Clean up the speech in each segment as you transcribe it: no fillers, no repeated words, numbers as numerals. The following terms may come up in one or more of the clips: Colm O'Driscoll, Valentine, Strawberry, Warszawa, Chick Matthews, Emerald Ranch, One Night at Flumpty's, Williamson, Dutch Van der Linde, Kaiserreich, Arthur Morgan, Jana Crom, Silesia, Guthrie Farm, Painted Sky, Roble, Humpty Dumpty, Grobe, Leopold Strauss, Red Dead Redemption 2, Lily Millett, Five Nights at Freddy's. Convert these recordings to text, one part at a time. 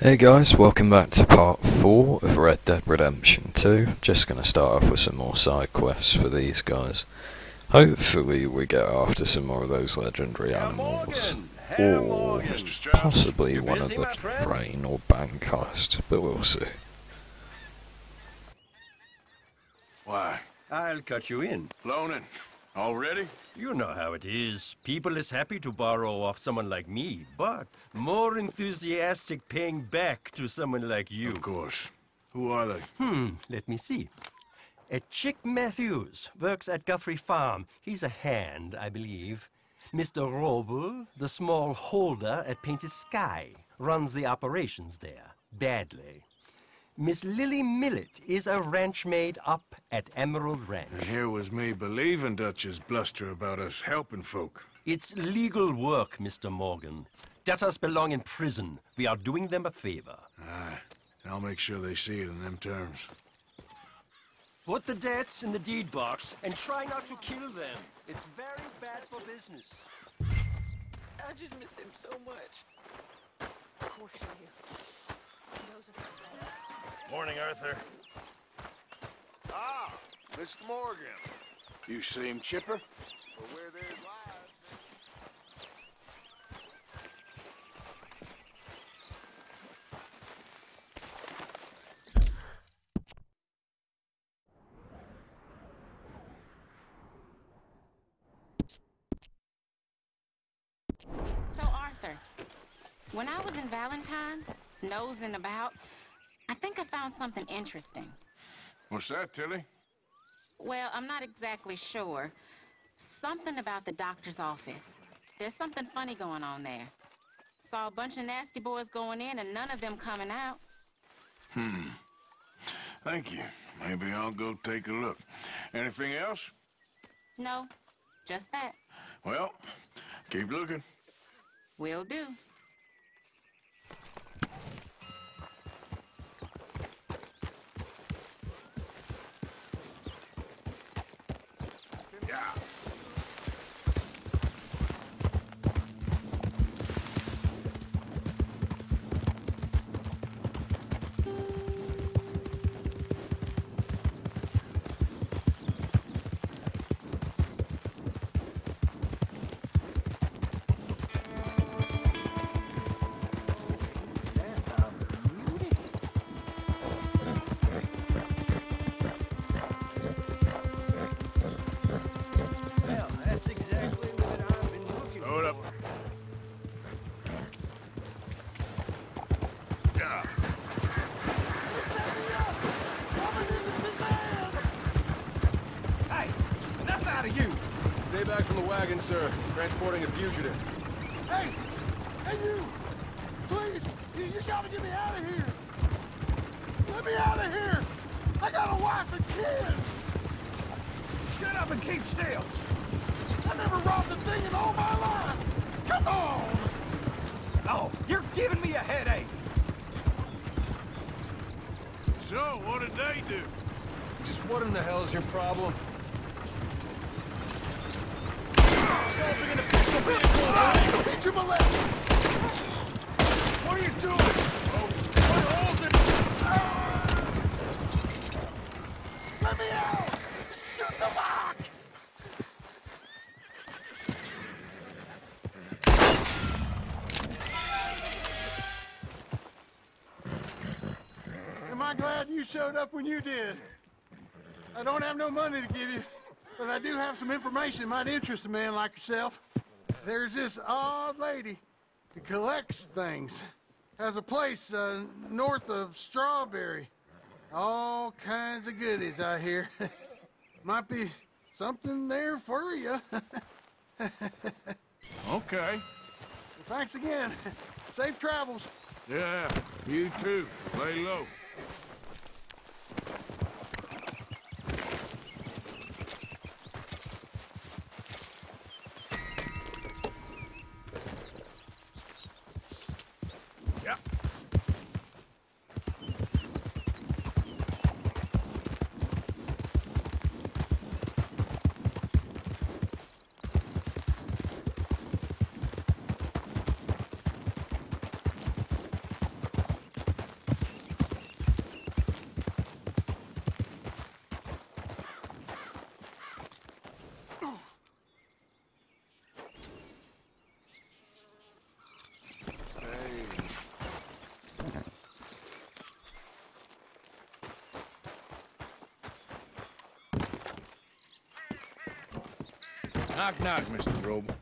Hey guys, welcome back to part 4 of Red Dead Redemption 2. Just going to start off with some more side quests for these guys. Hopefully we get after some more of those legendary animals. Or possibly one of the train or bank heist, but we'll see. Why? I'll cut you in. Loaning. Already? You know how it is. People is happy to borrow off someone like me, but more enthusiastic paying back to someone like you. Of course. Who are they? Let me see. A Chick Matthews works at Guthrie Farm. He's a hand, I believe. Mr. Roble, the small holder at Painted Sky, runs the operations there. Badly. Miss Lily Millett is a ranch maid up at Emerald Ranch. And here was me believing Dutch's bluster about us helping folk. It's legal work, Mr. Morgan. Debtors belong in prison. We are doing them a favor. Ah, and I'll make sure they see it in them terms. Put the debts in the deed box and try not to kill them. It's very bad for business. I just miss him so much. Of course you do. He knows about that. Morning, Arthur. Ah, Mr. Morgan. You seem chipper. Well, where there's lies. So, Arthur, when I was in Valentine, nosing about, I think I found something interesting. What's that, Tilly? Well, I'm not exactly sure. Something about the doctor's office. There's something funny going on there. Saw a bunch of nasty boys going in and none of them coming out. Thank you. Maybe I'll go take a look. Anything else? No, just that. Well, keep looking. Will do. Sir, transporting a fugitive. Hey! Hey, you! Please! You gotta get me out of here! Let me out of here! I got a wife and kids! Shut up and keep still! I never robbed a thing in all my life! Come on! Oh, you're giving me a headache! So, what did they do? Just what in the hell is your problem? Assaulting an official vehicle! Did you molest? What are you doing? Put holes in... Let me out! Shoot the lock! Am I glad you showed up when you did? I don't have no money to give you. But I do have some information that might interest a man like yourself. There's this odd lady that collects things. Has a place north of Strawberry. All kinds of goodies, I hear. Might be something there for you. Okay. Thanks again. Safe travels. Yeah, you too. Lay low. Knock, knock, Mr. Grobe.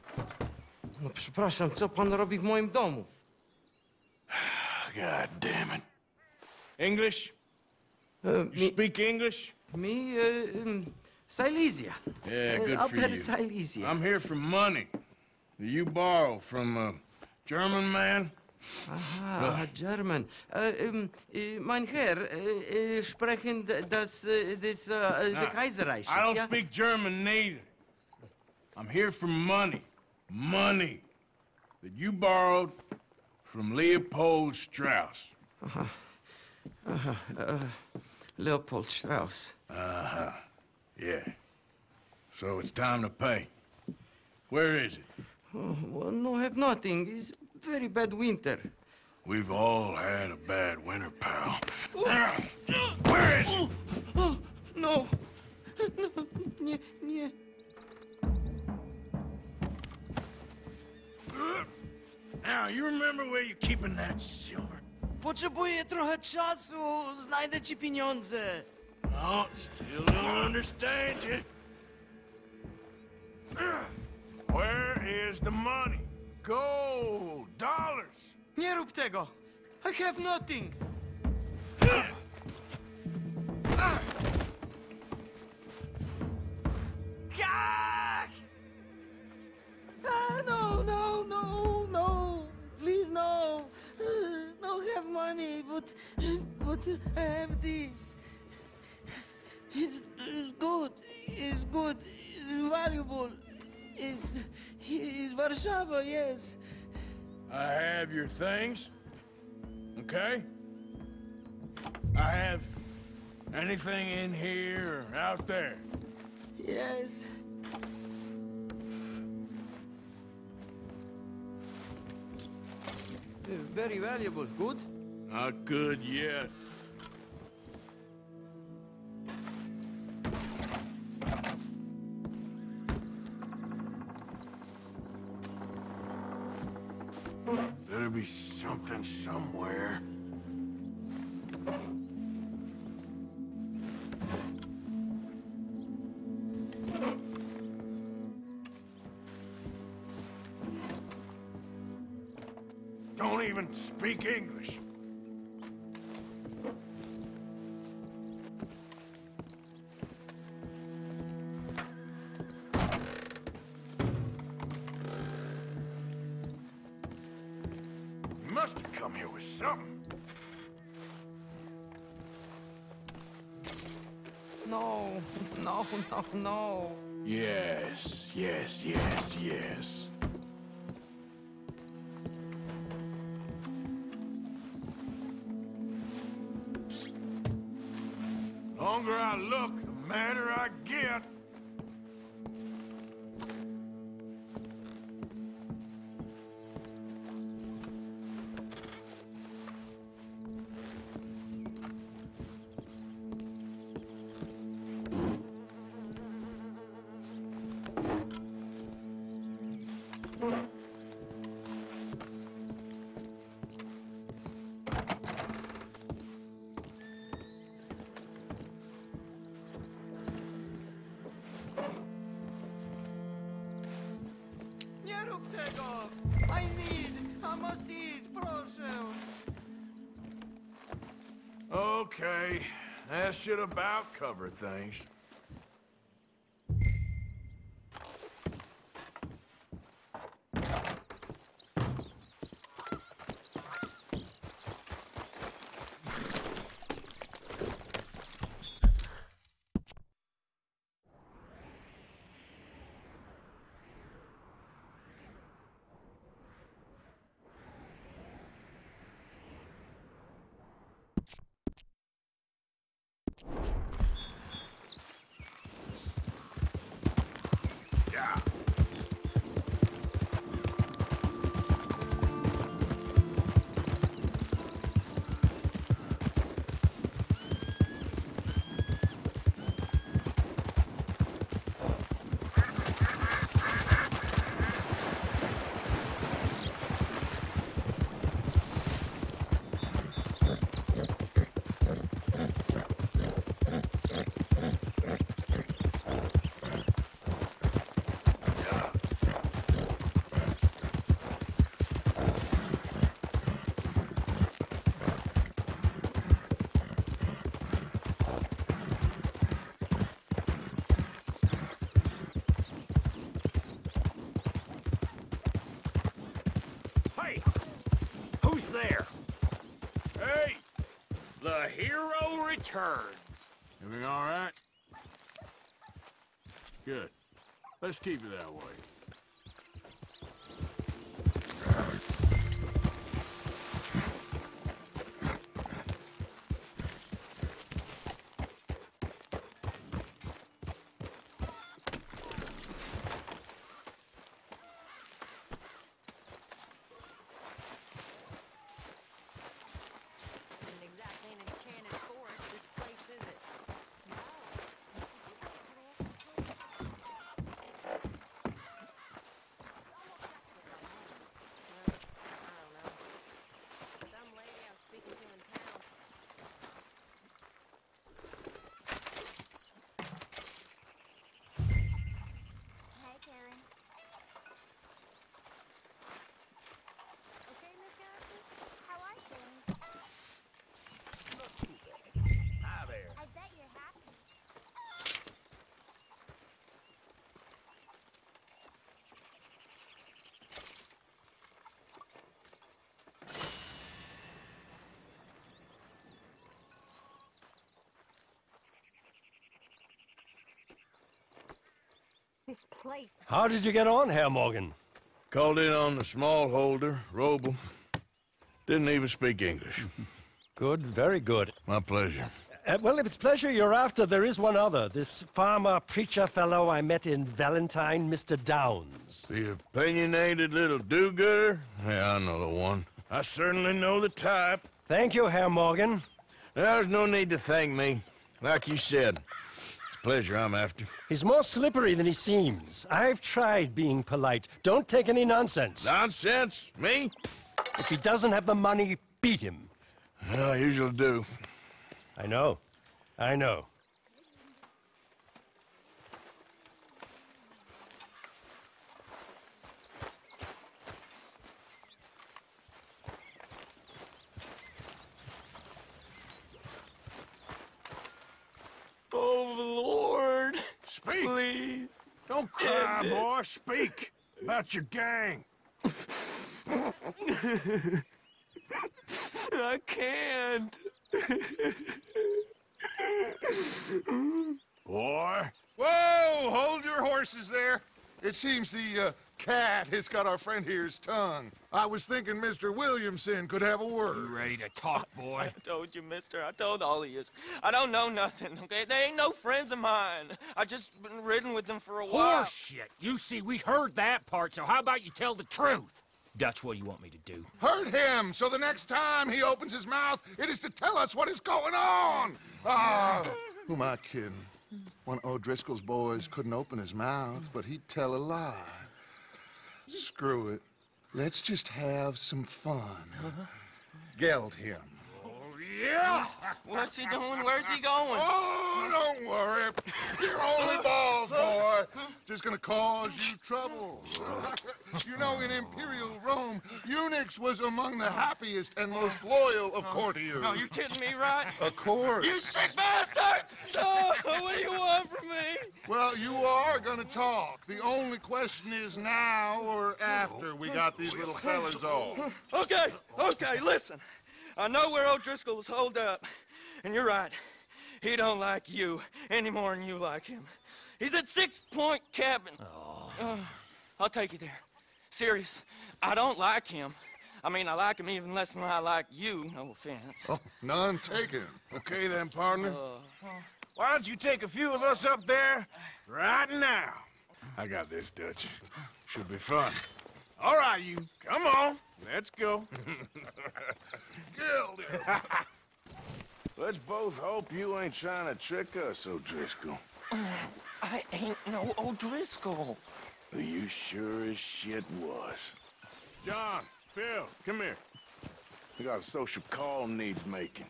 No, przepraszam, co pan robi w moim domu? God damn it. English? You speak English? Me, Silesia. Yeah, good for you. Silesia. I'm here for money. You borrow from a German man? Aha, German. Mein Herr, sprechen das, the Kaiserreich. I don't speak German neither. I'm here for money. Money that you borrowed from Leopold Strauss. Uh-huh. Uh-huh. Leopold Strauss. Uh-huh. Yeah. So it's time to pay. Where is it? Oh, well, no, I have nothing. It's very bad winter. We've all had a bad winter, pal. Where is it? Oh, no. No. Yeah. Now, you remember where you're keeping that silver? Potrzebuję trochę czasu. Znajdę ci pieniądze. Oh, still don't understand you. Where is the money? Gold, dollars. Nie rób tego. I have nothing. No. Please, no. Don't have money, but I have this. It's good. It's good. It's valuable. It's Warszawa, yes. I have your things. Okay? I have anything in here or out there. Yes. Very valuable. Good? Not good yet. There'll be something somewhere. Don't even speak English. Come here with something. No. Yes. The longer I look, the madder I get. Okay, that should about cover things. there. Hey! The hero returns. Everything all right? Good. Let's keep it that way. How did you get on, Herr Morgan? Called in on the small holder, Roble. Didn't even speak English. Good, very good. My pleasure. Well, if it's pleasure you're after, there is one other. This farmer-preacher fellow I met in Valentine, Mr. Downs. The opinionated little do-gooder? Yeah, I know the one. I certainly know the type. Thank you, Herr Morgan. There's no need to thank me. Like you said, pleasure I'm after. He's more slippery than he seems. I've tried being polite. Don't take any nonsense. Nonsense? Me? If he doesn't have the money, beat him. Well, I usually do. I know. I know. Speak! Please. Don't cry, boy. Speak about your gang. I can't. Boy. Whoa! Hold your horses there. It seems the cat has got our friend here's tongue. I was thinking Mr. Williamson could have a word. You ready to talk, boy? I told you, mister. I told all of you. I don't know nothing, okay? They ain't no friends of mine. I just been ridden with them for a while. Horseshit. You see, we heard that part, so how about you tell the truth? Dutch, what do you want me to do? Hurt him, so the next time he opens his mouth, it is to tell us what is going on. Who am I kidding? One of O'Driscoll's boys couldn't open his mouth, but he'd tell a lie. Screw it. Let's just have some fun. Geld him. Oh, yeah! What's he doing? Where's he going? Oh, don't worry. You're only balls, boy. Just gonna cause you trouble. You know, in Imperial Rome, eunuchs was among the happiest and most loyal of courtiers. No, you're kidding me, right? Of course. You sick bastards! Oh, what do you want from me? Well, you are gonna talk. The only question is now or after we got these little fellas off. Okay, listen. I know where O'Driscoll was holed up, and you're right. He don't like you any more than you like him. He's at 6 Point Cabin. Oh. I'll take you there. Serious, I don't like him. I mean, I like him even less than I like you, no offense. Oh, none taken. Okay then, partner. Why don't you take a few of us up there right now? I got this, Dutch. Should be fun. All right, you. Come on. Let's go. Gilded. Let's both hope you ain't trying to trick us, O'Driscoll. I ain't no O'Driscoll. You sure as shit was. John, Phil, come here. We got a social call needs making.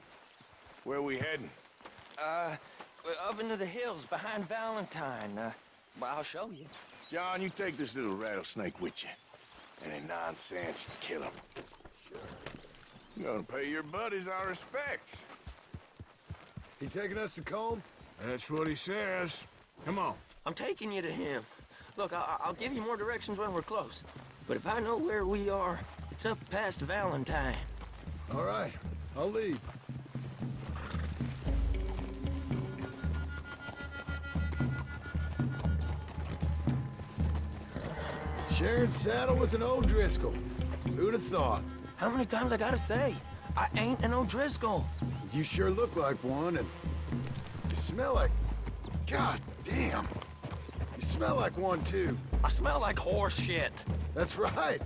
Where are we heading? We're up into the hills behind Valentine. Well, I'll show you. John, you take this little rattlesnake with you. Any nonsense, you kill him. Sure. You're gonna pay your buddies our respects. He taking us to Colm? That's what he says. Come on. I'm taking you to him. Look, I'll give you more directions when we're close. But if I know where we are, it's up past Valentine. All right, I'll leave. Shared saddle with an O'Driscoll. Who'd have thought? How many times I gotta say? I ain't an O'Driscoll. You sure look like one, and you smell like... God damn. You smell like one, too. I smell like horse shit. That's right.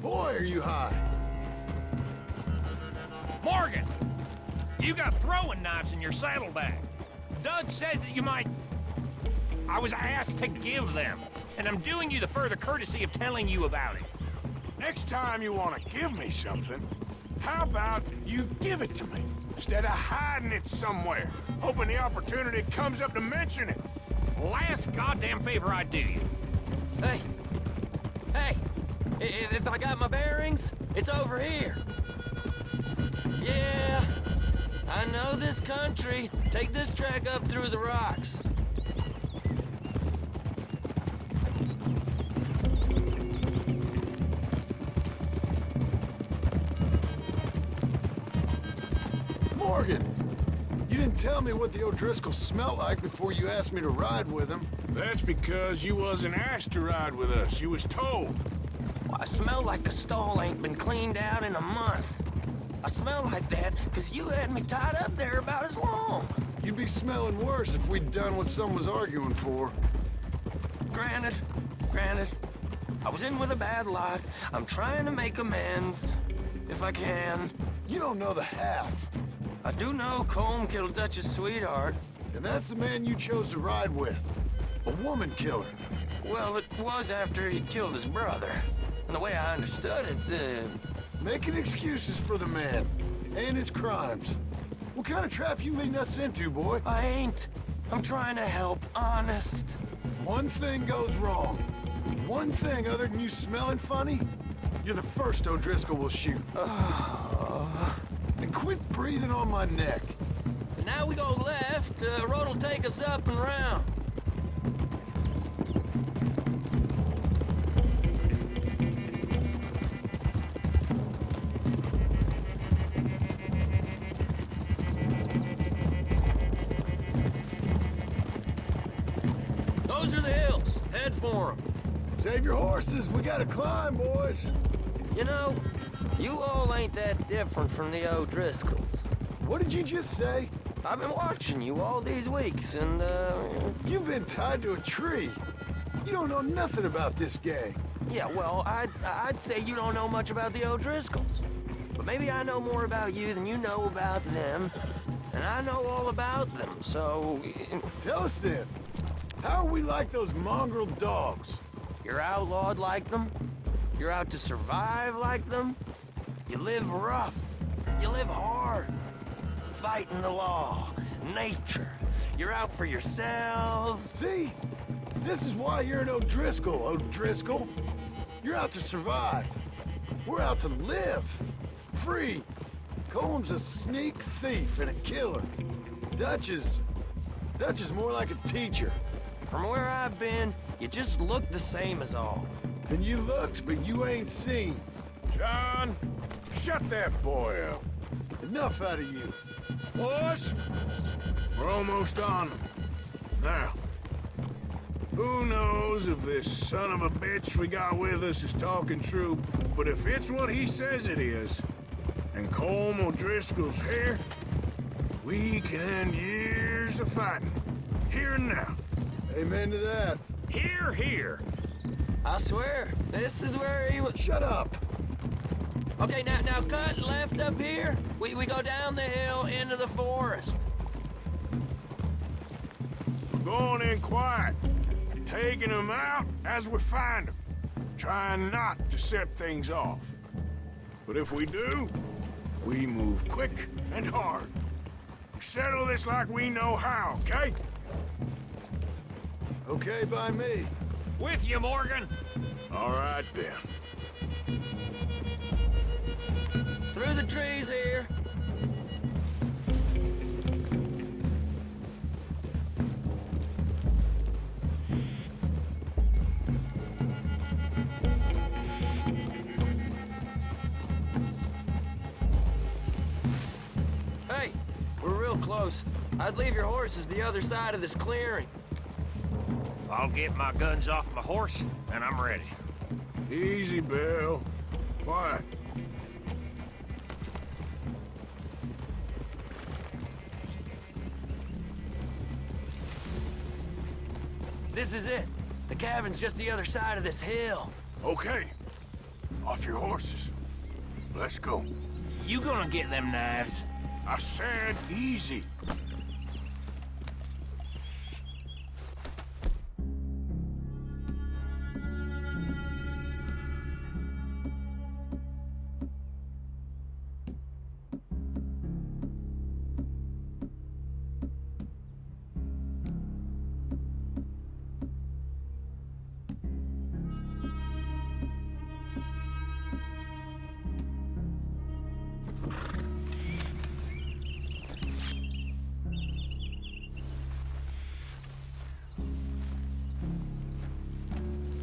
Boy, are you high. Morgan! You got throwing knives in your saddlebag. Dud said that you might... I was asked to give them, and I'm doing you the further courtesy of telling you about it. Next time you want to give me something, how about you give it to me, instead of hiding it somewhere, hoping the opportunity comes up to mention it? Last goddamn favor I do you. Hey. Hey. If I got my bearings, it's over here. Yeah. I know this country. Take this track up through the rocks. You didn't tell me what the O'Driscolls smelled like before you asked me to ride with them. That's because you wasn't asked to ride with us. You was told. Well, I smell like a stall ain't been cleaned out in a month. I smell like that because you had me tied up there about as long. You'd be smelling worse if we'd done what someone was arguing for. Granted. I was in with a bad lot. I'm trying to make amends, if I can. You don't know the half. I do know Colm killed Dutch's sweetheart. And that's the man you chose to ride with. A woman killer. Well, it was after he killed his brother. And the way I understood it, Making excuses for the man. And his crimes. What kind of trap you leading us into, boy? I ain't. I'm trying to help, honest. One thing goes wrong. One thing other than you smelling funny, you're the first O'Driscoll will shoot. And quit breathing on my neck. And now we go left. The road will take us up and round. Those are the hills. Head for them. Save your horses. We gotta climb, boys. You know, you all ain't that different from the O'Driscolls. What did you just say? I've been watching you all these weeks, and, You've been tied to a tree. You don't know nothing about this gang. Yeah, well, I'd say you don't know much about the O'Driscolls. But maybe I know more about you than you know about them. And I know all about them, so... Tell us then. How are we like those mongrel dogs? You're outlawed like them. You're out to survive like them. You live rough. You live hard. Fighting the law. Nature. You're out for yourselves. See? This is why you're an O'Driscoll, O'Driscoll. You're out to survive. We're out to live. Free. Colm's a sneak thief and a killer. Dutch is more like a teacher. From where I've been, you just look the same as all. And you looked, but you ain't seen. John! Shut that boy up. Enough out of you. Boys, we're almost on them. Now, who knows if this son of a bitch we got with us is talking true, but if it's what he says it is, and Colm O'Driscoll's here, we can end years of fighting. Here and now. Amen to that. Hear, hear. I swear, this is where he was. Shut up. Okay, now cut left up here. We go down the hill into the forest. We're going in quiet, taking them out as we find them, trying not to set things off. But if we do, we move quick and hard. We settle this like we know how, okay? Okay by me. With you, Morgan. All right, then. Through the trees here. close. I'd leave your horses the other side of this clearing. I'll get my guns off my horse, and I'm ready. Easy, Bill. Quiet. This is it. The cabin's just the other side of this hill. Okay. Off your horses. Let's go. You gonna get them knives? I said easy.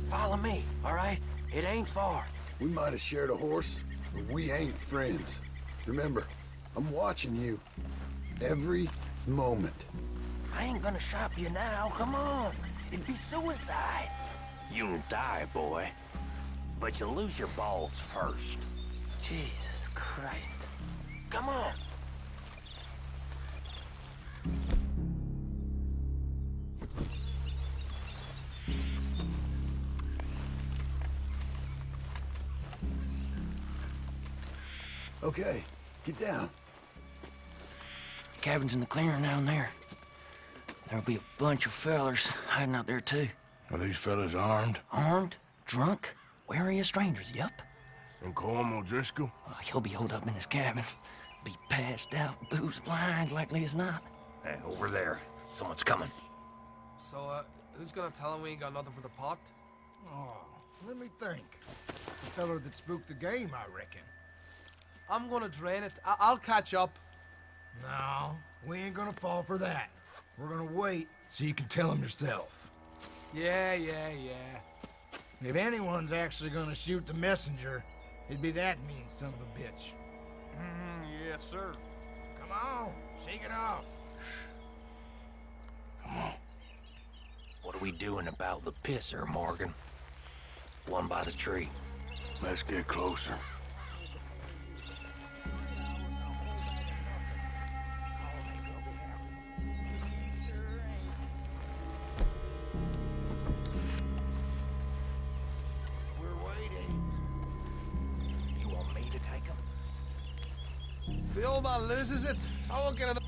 Follow me, all right? It ain't far. We might have shared a horse, but we ain't friends. Remember, I'm watching you every moment. I ain't gonna shop you now, come on. It'd be suicide. You'll die, boy. But you'll lose your balls first. Jesus Christ. Come on. Okay, get down. The cabin's in the clearing down there. There'll be a bunch of fellers hiding out there, too. Are these fellas armed? Armed, drunk, wary of strangers, yep. And Colm O'Driscoll? He'll be holed up in his cabin. Be passed out, booze blind, likely as not. Hey, over there. Someone's coming. So, who's gonna tell him we ain't got nothing for the pot? Oh, let me think. The fella that spooked the game, I reckon. I'm gonna drain it. I'll catch up. No, we ain't gonna fall for that. We're gonna wait so you can tell him yourself. Yeah. If anyone's actually gonna shoot the messenger, it'd be that mean son of a bitch. Yes, sir. Come on, shake it off. Come on. What are we doing about the pisser, Morgan? One by the tree. Let's get closer. The old man loses it. I won't get it.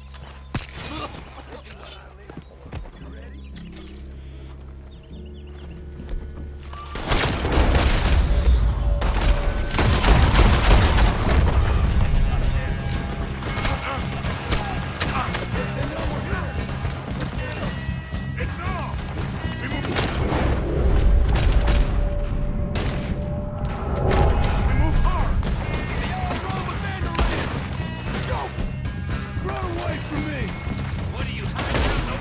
Run away from me! What are you hiding out?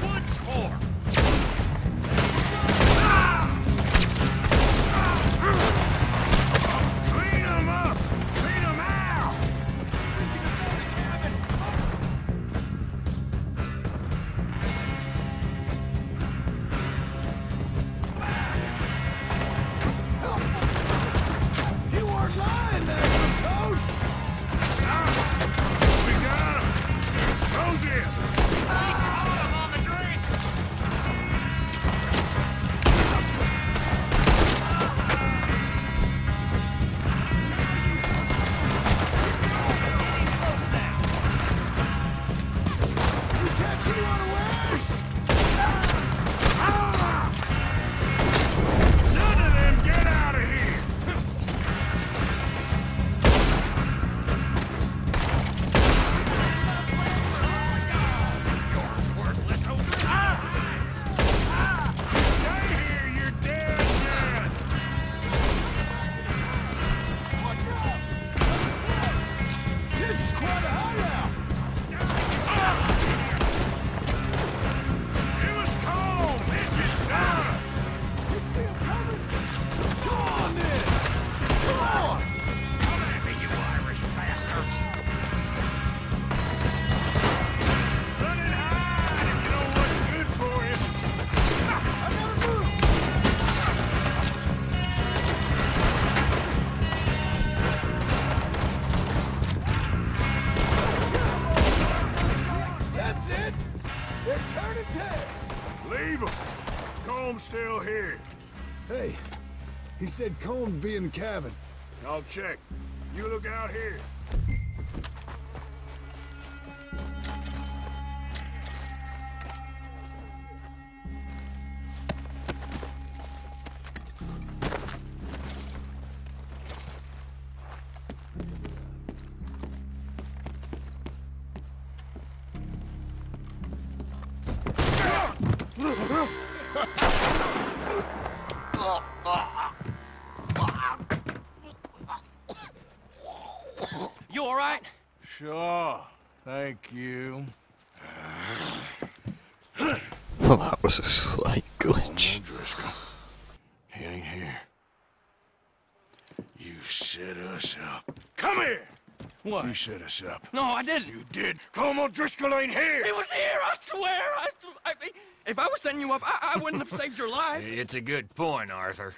Colm's still here. Hey, he said Colm'd be in the cabin. I'll check. You look out here. You all right? Sure. Thank you. Well, that was a slight glitch. Driscoll. He ain't here. You set us up. Come here! What? You set us up. No, I didn't. You did. Colm O'Driscoll ain't here! He was here, I swear! I mean, if I was setting you up, I wouldn't have saved your life. It's a good point, Arthur.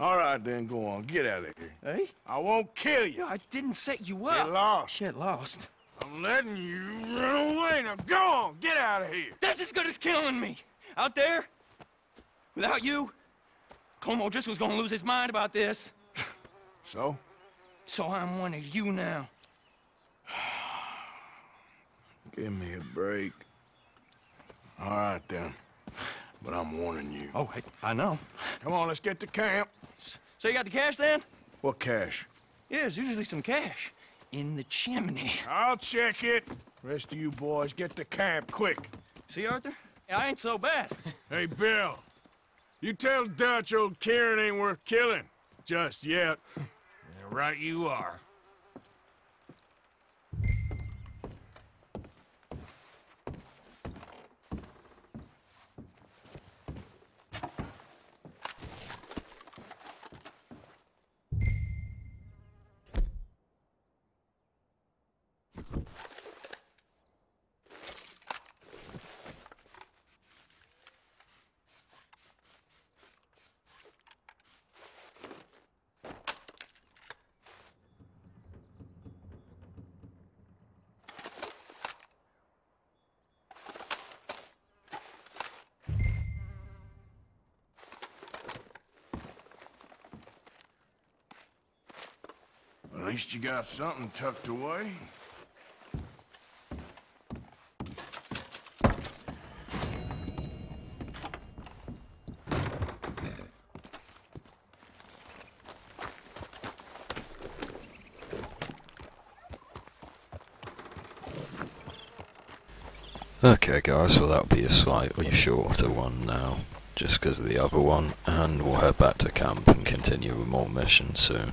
All right, then, go on. Get out of here. Hey? I won't kill you. No, I didn't set you up. Get lost. Shit, lost. I'm letting you run away. Now, go on. Get out of here. That's as good as killing me. Out there, without you, Colm O'Driscoll's gonna lose his mind about this. So? So I'm one of you now. Give me a break. All right, then. But I'm warning you. Oh, hey, I know. Come on, let's get to camp. So you got the cash, then? What cash? Yeah, there's usually some cash in the chimney. I'll check it. Rest of you boys, get to camp, quick. See, Arthur? I ain't so bad. Hey, Bill. You tell Dutch old Kieran ain't worth killing. Just yet. Yeah, right you are. At least you got something tucked away. Okay guys, well that'll be a slightly shorter one now, just because of the other one, and we'll head back to camp and continue with more missions soon.